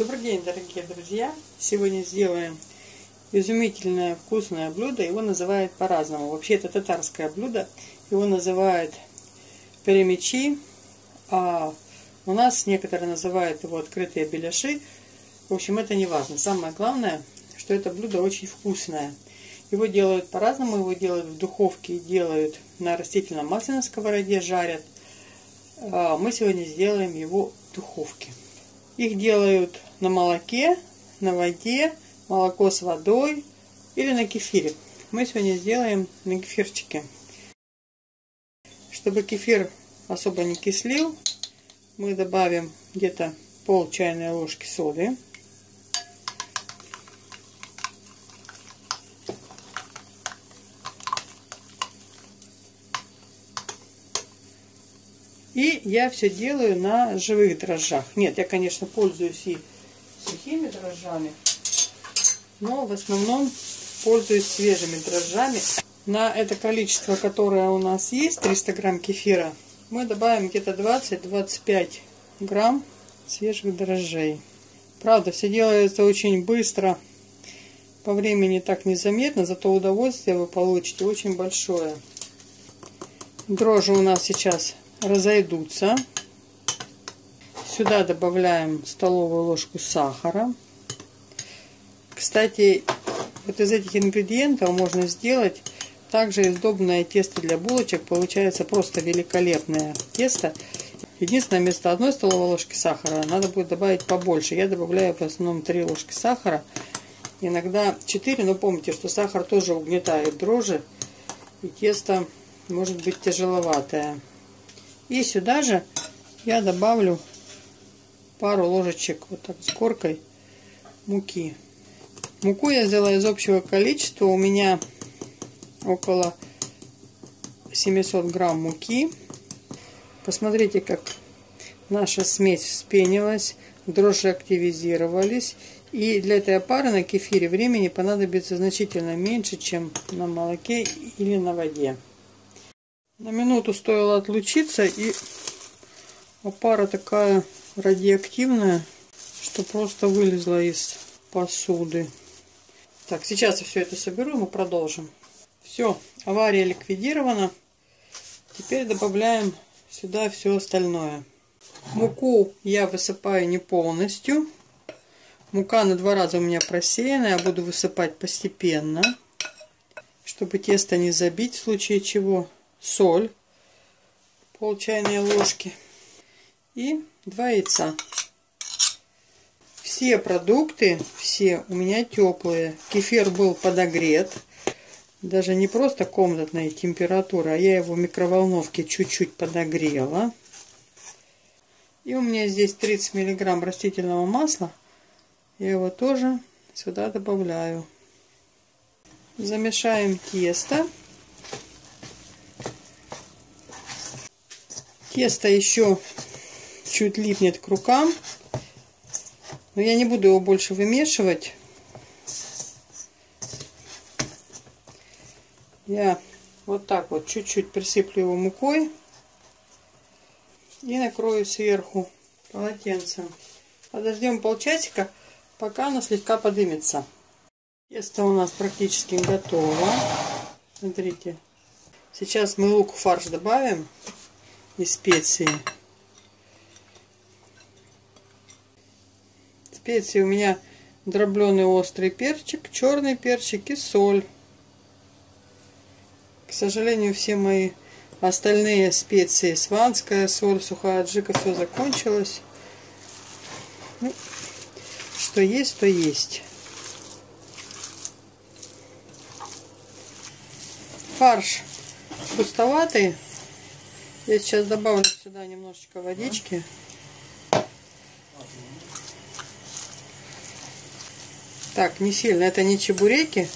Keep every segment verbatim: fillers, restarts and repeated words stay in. Добрый день, дорогие друзья! Сегодня сделаем изумительное вкусное блюдо. Его называют по-разному. Вообще это татарское блюдо. Его называют перемячи. А у нас некоторые называют его открытые беляши. В общем, это не важно. Самое главное, что это блюдо очень вкусное. Его делают по-разному. Его делают в духовке, делают на растительном масле на сковороде, жарят. А мы сегодня сделаем его в духовке. Их делают на молоке, на воде, молоко с водой или на кефире. Мы сегодня сделаем на кефирчике. Чтобы кефир особо не кислил, мы добавим где-то пол чайной ложки соды. И я все делаю на живых дрожжах. Нет, я, конечно, пользуюсь и сухими дрожжами, но в основном пользуюсь свежими дрожжами. На это количество, которое у нас есть, триста грамм кефира, мы добавим где-то двадцать-двадцать пять грамм свежих дрожжей. Правда, все делается очень быстро, по времени так незаметно, зато удовольствие вы получите очень большое. Дрожжи у нас сейчас разойдутся. Сюда добавляем столовую ложку сахара. Кстати, вот из этих ингредиентов можно сделать также издобное тесто для булочек. Получается просто великолепное тесто. Единственное, вместо одной столовой ложки сахара надо будет добавить побольше. Я добавляю в основном три ложки сахара, иногда четыре, но помните, что сахар тоже угнетает дрожжи, и тесто может быть тяжеловатое. И сюда же я добавлю пару ложечек вот так с коркой муки. Муку я взяла из общего количества. У меня около семисот грамм муки. Посмотрите, как наша смесь вспенилась, дрожжи активизировались. И для этой опары на кефире времени понадобится значительно меньше, чем на молоке или на воде. На минуту стоило отлучиться, и опара такая радиоактивная, что просто вылезла из посуды. Так, сейчас я все это соберу, мы продолжим. Все, авария ликвидирована. Теперь добавляем сюда все остальное. Муку я высыпаю не полностью. Мука на два раза у меня просеяна, я буду высыпать постепенно, чтобы тесто не забить, в случае чего. Соль, пол чайной ложки, и два яйца. Все продукты, все у меня теплые. Кефир был подогрет, даже не просто комнатная температура, а я его в микроволновке чуть-чуть подогрела. И у меня здесь тридцать миллиграмм растительного масла, я его тоже сюда добавляю. Замешаем тесто. Тесто еще чуть липнет к рукам, но я не буду его больше вымешивать. Я вот так вот чуть-чуть присыплю его мукой и накрою сверху полотенцем. Подождем полчасика, пока оно слегка подымется. Тесто у нас практически готово. Смотрите, сейчас мы лук в фарш добавим и специи. Специи у меня дробленый острый перчик, черный перчик и соль. К сожалению, все мои остальные специи, сванская соль, сухая аджика, все закончилось. Ну, что есть, то есть. Фарш густоватый. Я сейчас добавлю сюда немножечко водички. Так, не сильно. Это не чебуреки.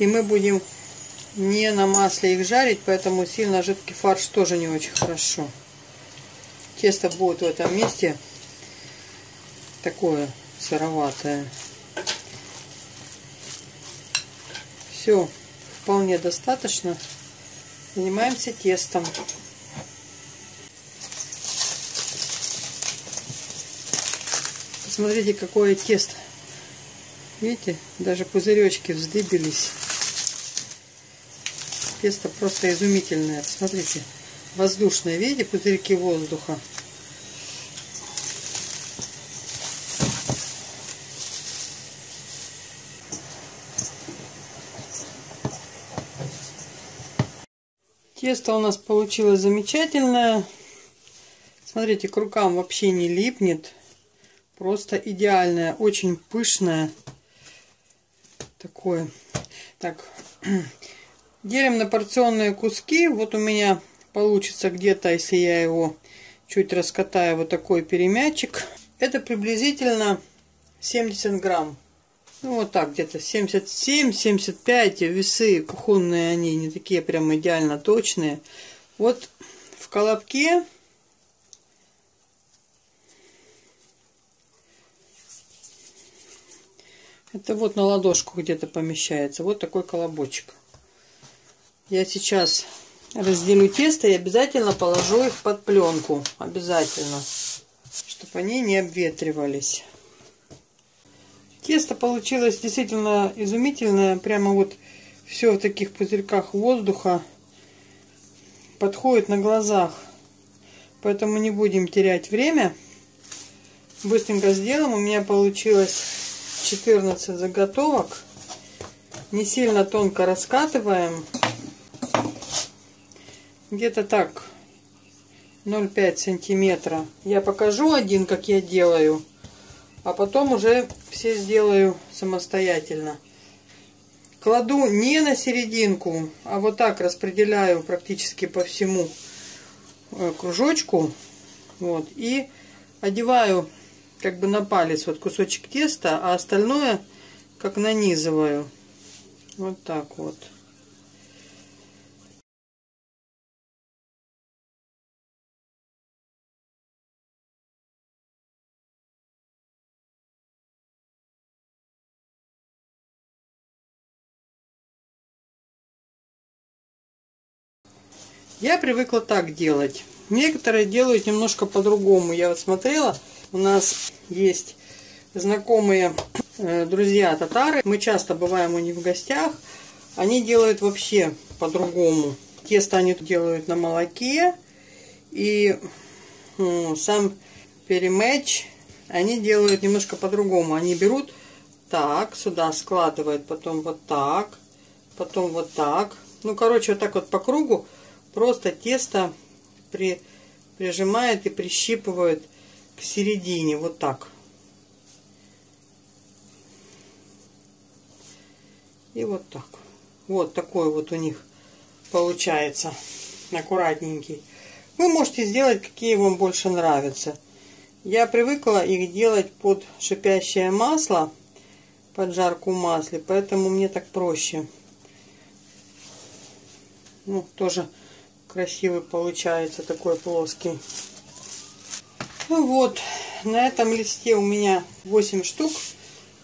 И мы будем не на масле их жарить, поэтому сильно жидкий фарш тоже не очень хорошо. Тесто будет в этом месте такое сыроватое. Все, вполне достаточно. Занимаемся тестом. Смотрите, какое тесто. Видите, даже пузыречки вздыбились. Тесто просто изумительное. Смотрите, воздушное. Видите, пузырьки воздуха. Тесто у нас получилось замечательное. Смотрите, к рукам вообще не липнет. Просто идеальное, очень пышное. Такое. Так, делим на порционные куски. Вот у меня получится где-то, если я его чуть раскатаю, вот такой перемячик. Это приблизительно семьдесят грамм. Ну, вот так где-то семьдесят семь - семьдесят пять. Весы кухонные, они не такие прям идеально точные. Вот в колобке это вот на ладошку где-то помещается. Вот такой колобочек. Я сейчас разделю тесто и обязательно положу их под пленку. Обязательно. Чтобы они не обветривались. Тесто получилось действительно изумительное. Прямо вот все в таких пузырьках воздуха. Подходит на глазах. Поэтому не будем терять время. Быстренько сделаем. У меня получилось четырнадцать заготовок. Не сильно тонко раскатываем. Где-то так. ноль целых пять сантиметра. Я покажу один, как я делаю. А потом уже все сделаю самостоятельно. Кладу не на серединку, а вот так распределяю практически по всему кружочку. Вот. И одеваю как бы на палец вот кусочек теста, а остальное как нанизываю. Вот так вот. Я привыкла так делать. Некоторые делают немножко по-другому. Я вот смотрела, у нас есть знакомые э, друзья татары. Мы часто бываем у них в гостях. Они делают вообще по-другому. Тесто они делают на молоке. И э, сам перемяч они делают немножко по-другому. Они берут так, сюда складывают, потом вот так, потом вот так. Ну, короче, вот так вот по кругу. Просто тесто при, прижимает и прищипывает к середине. Вот так. И вот так. Вот такой вот у них получается. Аккуратненький. Вы можете сделать, какие вам больше нравятся. Я привыкла их делать под шипящее масло. Под жарку в масле. Поэтому мне так проще. Ну, тоже... красивый получается, такой плоский. Ну вот, на этом листе у меня восемь штук.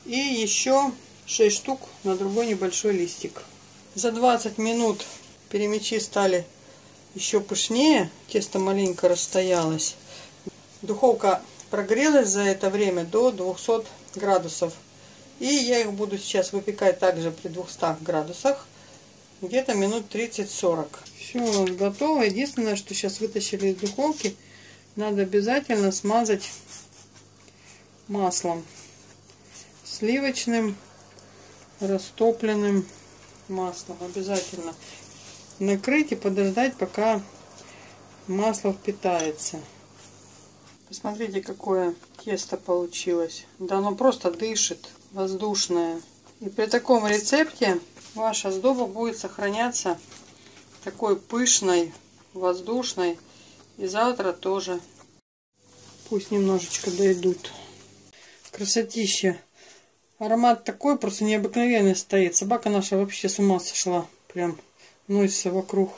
И еще шесть штук на другой небольшой листик. За двадцать минут перемячи стали еще пышнее. Тесто маленько расстоялось. Духовка прогрелась за это время до двухсот градусов. И я их буду сейчас выпекать также при двухстах градусах. Где-то минут тридцать-сорок. Все у нас готово. Единственное, что сейчас вытащили из духовки, надо обязательно смазать маслом. Сливочным, растопленным маслом. Обязательно накрыть и подождать, пока масло впитается. Посмотрите, какое тесто получилось. Да оно просто дышит, воздушное. И при таком рецепте ваша сдоба будет сохраняться такой пышной, воздушной. И завтра тоже. Пусть немножечко дойдут. Красотища. Аромат такой просто необыкновенный стоит. Собака наша вообще с ума сошла. Прям носится вокруг.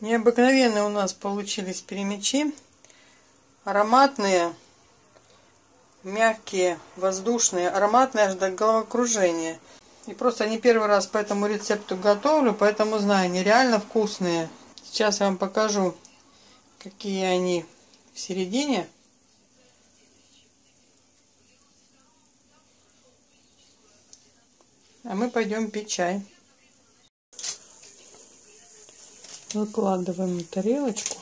Необыкновенные у нас получились перемячи. Ароматные. Мягкие, воздушные, ароматные аж до головокружения. И просто не первый раз по этому рецепту готовлю, поэтому знаю, они реально вкусные. Сейчас я вам покажу, какие они в середине. А мы пойдем пить чай. Выкладываем тарелочку.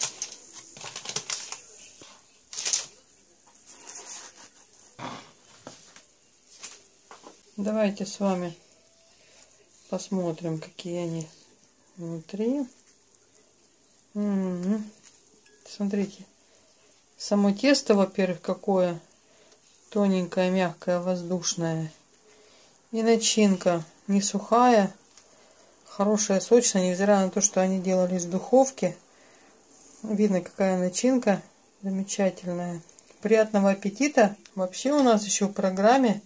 Давайте с вами посмотрим, какие они внутри. М-м-м. Смотрите, само тесто, во-первых, какое тоненькое, мягкое, воздушное. И начинка не сухая, хорошая, сочная, невзирая на то, что они делали из духовки. Видно, какая начинка замечательная. Приятного аппетита! Вообще у нас еще в программе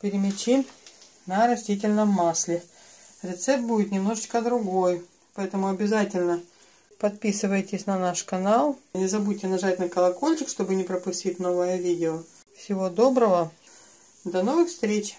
перемячи на растительном масле. Рецепт будет немножечко другой, поэтому обязательно подписывайтесь на наш канал. Не забудьте нажать на колокольчик, чтобы не пропустить новое видео. Всего доброго, до новых встреч!